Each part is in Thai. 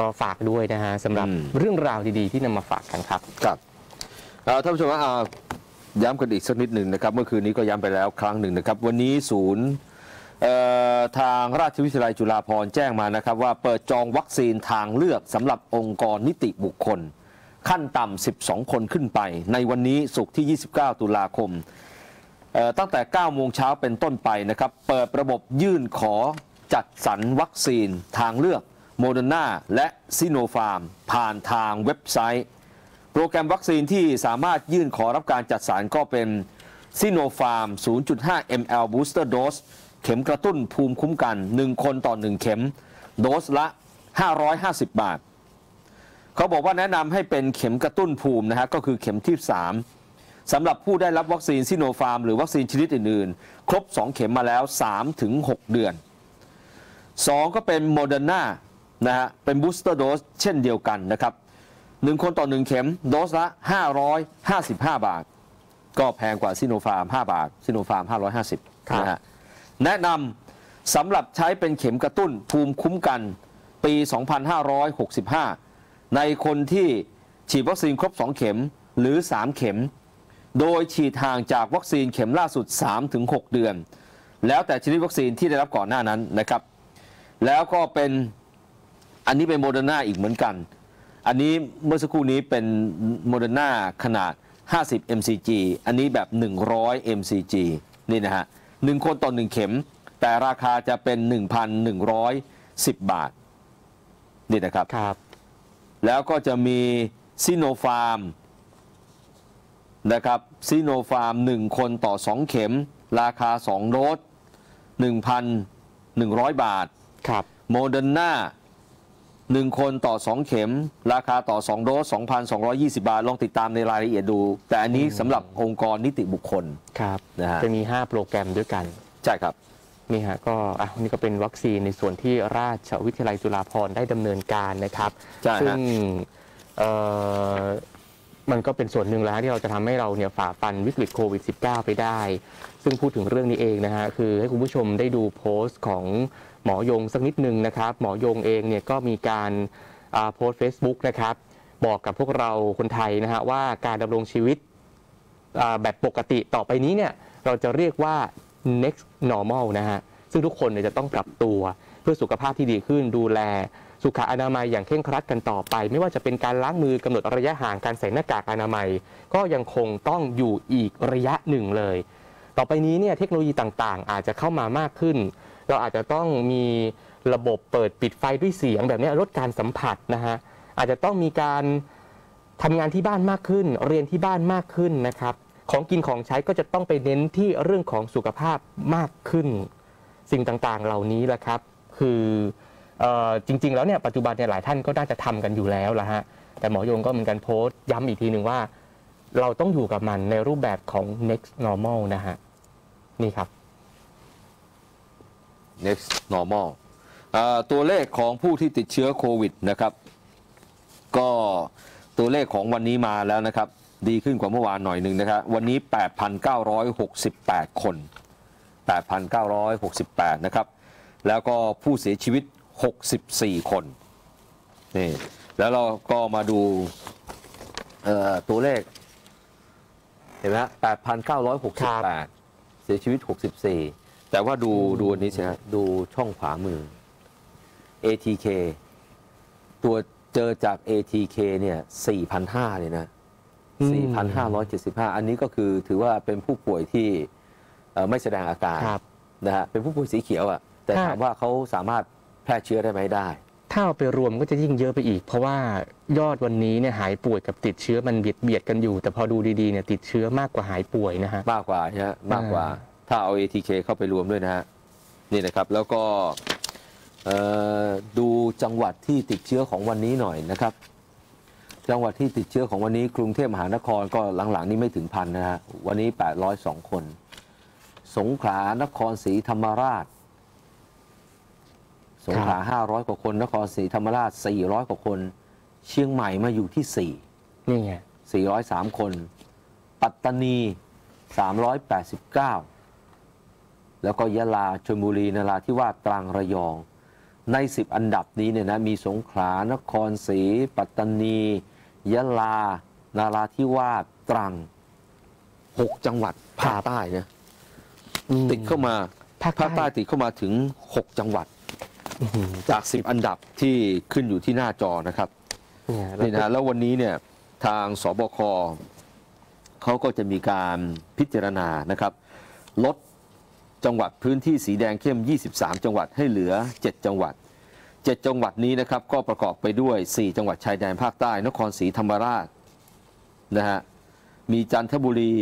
ก็ฝากด้วยนะฮะสำหรับเรื่องราวดีๆที่นำมาฝากกันครับครับท่านผู้ชมว่าย้ำกันอีกสักนิดหนึ่งนะครับเมื่อคืนนี้ก็ย้ำไปแล้วครั้งหนึ่งนะครับวันนี้ศูนย์ทางราชวิทยาลัยจุฬาภรณ์แจ้งมานะครับว่าเปิดจองวัคซีนทางเลือกสำหรับองค์กรนิติบุคคลขั้นต่ำ12คนขึ้นไปในวันนี้ศุกร์ที่ 29 ตุลาคมตั้งแต่ 9 โมงเช้าเป็นต้นไปนะครับเปิดระบบยื่นขอจัดสรรวัคซีนทางเลือกโมเดอร์นาและซิโนฟาร์มผ่านทางเว็บไซต์โปรแกรมวัคซีนที่สามารถยื่นขอรับการจัดสรรก็เป็นซิโนฟาร์ม 0.5 ml booster dose เข็มกระตุ้นภูมิคุ้มกัน1คนต่อ1เข็มโดสละ550 บาทเขาบอกว่าแนะนำให้เป็นเข็มกระตุ้นภูมินะฮะก็คือเข็มที่3สำหรับผู้ได้รับวัคซีนซิโนฟาร์มหรือวัคซีนชนิดอื่นๆครบ2เข็มมาแล้ว 3-6 เดือน2ก็เป็นโมเดอร์นานะฮะเป็นบูสเตอร์โดสเช่นเดียวกันนะครับ1คนต่อ1เข็มโดสละ555 บาทก็แพงกว่าซิโนฟาร์ม5บาทซิโนฟาร์ม550นะฮะแนะนำสำหรับใช้เป็นเข็มกระตุ้นภูมิคุ้มกันปี 2565ในคนที่ฉีดวัคซีนครบ2เข็มหรือ3เข็มโดยฉีดห่างจากวัคซีนเข็มล่าสุด 3-6 เดือนแล้วแต่ชนิดวัคซีนที่ได้รับก่อนหน้านั้นนะครับแล้วก็เป็นอันนี้เป็นโมเดอร์นาอีกเหมือนกันอันนี้เมื่อสักครู่นี้เป็นโมเดอร์นาขนาด50 mcg อันนี้แบบ100 mcg นี่นะฮะ1คนต่อ1เข็มแต่ราคาจะเป็น 1,110 บาทนี่นะครับครับแล้วก็จะมีซิโนฟาร์มนะครับซิโนฟาร์ม1คนต่อ2เข็มราคา2โดส 1,100 บาทครับโมเดอร์นา1คนต่อ2เข็มราคาต่อ2โดส 2,220 บาทลองติดตามในรายละเอียดดูแต่อันนี้สำหรับองค์กรนิติบุคคลครับนะฮะจะมี5โปรแกรมด้วยกันใช่ครับนี่ฮะก็นี่ก็เป็นวัคซีนในส่วนที่ราชวิทยาลัยจุฬาภรณ์ได้ดำเนินการนะครับซึ่งมันก็เป็นส่วนหนึ่งแล้วที่เราจะทำให้เราเนี่ยฝ่าฟันวิกฤตโควิด -19 ไปได้ซึ่งพูดถึงเรื่องนี้เองนะฮะคือให้คุณผู้ชมได้ดูโพสต์ของหมอยงสักนิดนึงนะครับหมอยงเองเนี่ยก็มีการโพสต์ Facebook นะครับบอกกับพวกเราคนไทยนะฮะว่าการดำรงชีวิตแบบปกติต่อไปนี้เนี่ยเราจะเรียกว่า next normal นะฮะซึ่งทุกคนเนี่ยจะต้องปรับตัวเพื่อสุขภาพที่ดีขึ้นดูแลสุขอนามัยอย่างเคร่งครัดกันต่อไปไม่ว่าจะเป็นการล้างมือกำหนดระยะห่างการใส่หน้ากากอนามัยก็ยังคงต้องอยู่อีกระยะหนึ่งเลยต่อไปนี้เนี่ยเทคโนโลยีต่างๆอาจจะเข้ามามากขึ้นเราอาจจะต้องมีระบบเปิดปิดไฟด้วยเสียงแบบนี้ลดการสัมผัสนะฮะอาจจะต้องมีการทำงานที่บ้านมากขึ้นเรียนที่บ้านมากขึ้นนะครับของกินของใช้ก็จะต้องไปเน้นที่เรื่องของสุขภาพมากขึ้นสิ่งต่างๆเหล่านี้แหละครับคือจริงๆแล้วเนี่ยปัจจุบันเนี่ยหลายท่านก็น่าจะทำกันอยู่แล้วละฮะแต่หมอยงก็เหมือนกันโพสต์ย้ำอีกทีหนึ่งว่าเราต้องอยู่กับมันในรูปแบบของ next normal นะฮะนี่ครับ next normal ตัวเลขของผู้ที่ติดเชื้อโควิดนะครับก็ตัวเลขของวันนี้มาแล้วนะครับดีขึ้นกว่าเมื่อวานหน่อยหนึ่งนะครับวันนี้ 8,968 คน 8,968 นะครับแล้วก็ผู้เสียชีวิต64 คนนี่แล้วเราก็มาดูตัวเลขเห็นไหม 8,968 เสียชีวิต64แต่ว่าดูอันนี้สิฮะดูช่องขวามือ ATK ตัวเจอจาก ATK เนี่ย 4,500 เลยนะ 4,575 อันนี้ก็คือถือว่าเป็นผู้ป่วยที่ไม่แสดงอาการนะฮะเป็นผู้ป่วยสีเขียวอ่ะแต่ถามว่าเขาสามารถแพร่เชื้อได้ไหมได้ถ้าเอาไปรวมก็จะยิ่งเยอะไปอีกเพราะว่ายอดวันนี้เนี่ยหายป่วยกับติดเชื้อมันเบียดกันอยู่แต่พอดูดีๆเนี่ยติดเชื้อมากกว่าหายป่วยนะฮะมากกว่าใช่ไหมมากกว่าถ้าเอา ATK เข้าไปรวมด้วยนะฮะนี่นะครับแล้วก็ดูจังหวัดที่ติดเชื้อของวันนี้หน่อยนะครับจังหวัดที่ติดเชื้อของวันนี้กรุงเทพมหานครก็หลังๆนี้ไม่ถึงพันนะฮะวันนี้802คนสงขลานครศรีธรรมราชสงขลา500กว่าคนนครศรีธรรมราช400กว่าคนเชียงใหม่มาอยู่ที่4นี่ไง403คนปัตตานี389แล้วก็ยะลาชลบุรีนราธิวาสตรังระยอง ใน10อันดับนี้เนี่ยนะมีสงขลานครศรีปัตตานียะลานาราธิวาสตรัง6จังหวัดภาคใต้นะติดเข้ามาภาคใต้ติดเข้ามาถึง6จังหวัดจาก10อันดับที่ขึ้นอยู่ที่หน้าจอนะครับนี่นะแล้ววันนี้เนี่ยทางสบคเขาก็จะมีการพิจารณานะครับลดจังหวัดพื้นที่สีแดงเข้ม23จังหวัดให้เหลือ7จังหวัด7จังหวัดนี้นะครับก็ประกอบไปด้วย4จังหวัดชายแดนภาคใต้นครศรีธรรมราชนะฮะมีจันทบุรี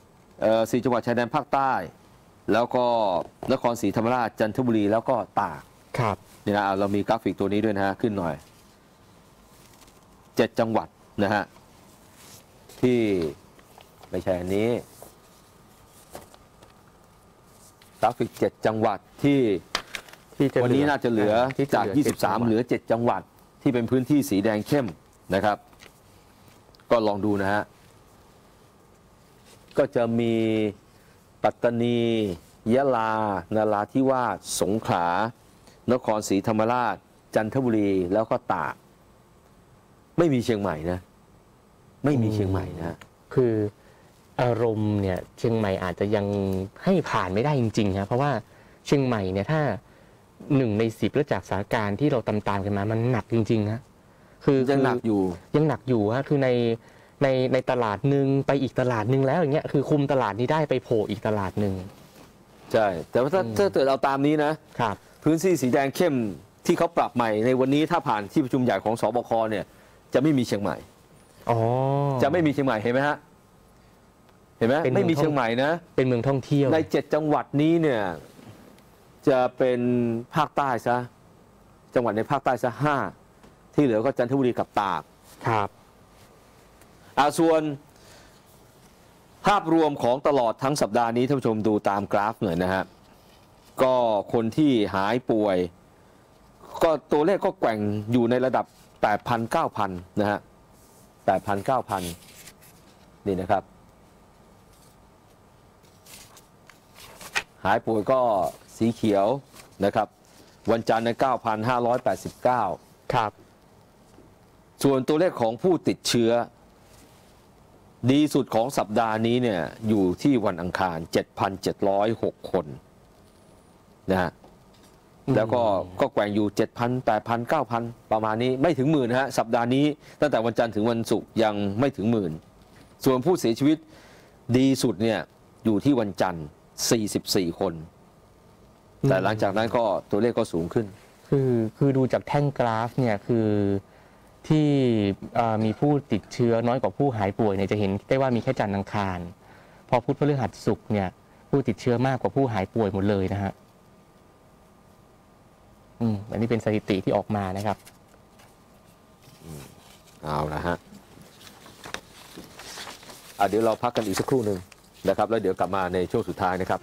4จังหวัดชายแดนภาคใต้แล้วก็นครศรีธรรมราชจันทบุรีแล้วก็ตากครับนี่นะเรามีกราฟิกตัวนี้ด้วยนะฮะขึ้นหน่อย7จังหวัดนะฮะที่ไม่ใช่อันนี้กราฟิก7จังหวัดที่วันนี้น่าจะเหลือจาก23เหลือ7จังหวัดที่เป็นพื้นที่สีแดงเข้มนะครับก็ลองดูนะฮะก็จะมีปัตตานียะลานาราธิวาสสงขลานครศรีธรรมราชจันทบุรีแล้วก็ตากไม่มีเชียงใหม่นะไม่มีเชียงใหม่นะคืออารมณ์เนี่ยเชียงใหม่อาจจะยังให้ผ่านไม่ได้จริงๆนะเพราะว่าเชียงใหม่เนี่ยถ้า1 ใน 10แล้วจากสถานการณ์ที่เราตามกันมามันหนักจริงๆนะคือยังหนักอยู่ฮะคือในตลาดหนึ่งไปอีกตลาดหนึ่งแล้วอย่างเงี้ยคือคุมตลาดนี้ได้ไปโผล่อีกตลาดหนึ่งใช่แต่ว่าถ้าเกิดเราตามนี้นะครับพื้นที่สีแดงเข้มที่เขาปรับใหม่ในวันนี้ถ้าผ่านที่ประชุมใหญ่ของสบคเนี่ยจะไม่มีเชียงใหม่จะไม่มีเชียงใหม่เห็นไหมฮะเห็นไหมไม่มีเชียงใหม่นะเป็นเมืองท่องเที่ยวใน7จังหวัดนี้เนี่ยจะเป็นภาคใต้ซะจังหวัดในภาคใต้ซะ5ที่เหลือก็จันทบุรีกับตากครับส่วนภาพรวมของตลอดทั้งสัปดาห์นี้ท่านผู้ชมดูตามกราฟหน่อยนะฮะก็คนที่หายป่วยก็ตัวเลขก็แกว่งอยู่ในระดับ 8,000-9,000 นะฮะ 8,000-9,000 นี่นะครับหายป่วยก็สีเขียวนะครับวันจันทร์ใน 9,589 ครับส่วนตัวเลขของผู้ติดเชื้อดีสุดของสัปดาห์นี้เนี่ยอยู่ที่วันอังคาร 7,706 คนนะฮะแล้วก็แกว่งอยู่ 7,000 8,000 9,000 ประมาณนี้ไม่ถึงหมื่นฮะสัปดาห์นี้ตั้งแต่วันจันทร์ถึงวันศุกร์ยังไม่ถึงหมื่นส่วนผู้เสียชีวิตดีสุดเนี่ยอยู่ที่วันจันทร์44คนแต่หลังจากนั้นก็ตัวเลขก็สูงขึ้นคือดูจากแท่งกราฟเนี่ยคือที่มีผู้ติดเชื้อน้อยกว่าผู้หายป่วยเนี่ยจะเห็นได้ว่ามีแค่จันทร์อังคารพอพุธพฤหัสศุกร์เนี่ยผู้ติดเชื้อมากกว่าผู้หายป่วยหมดเลยนะฮะอันนี้เป็นสถิติที่ออกมานะครับเอาละฮะเดี๋ยวเราพักกันอีกสักครู่หนึ่งนะครับแล้วเดี๋ยวกลับมาในช่วงสุดท้ายนะครับ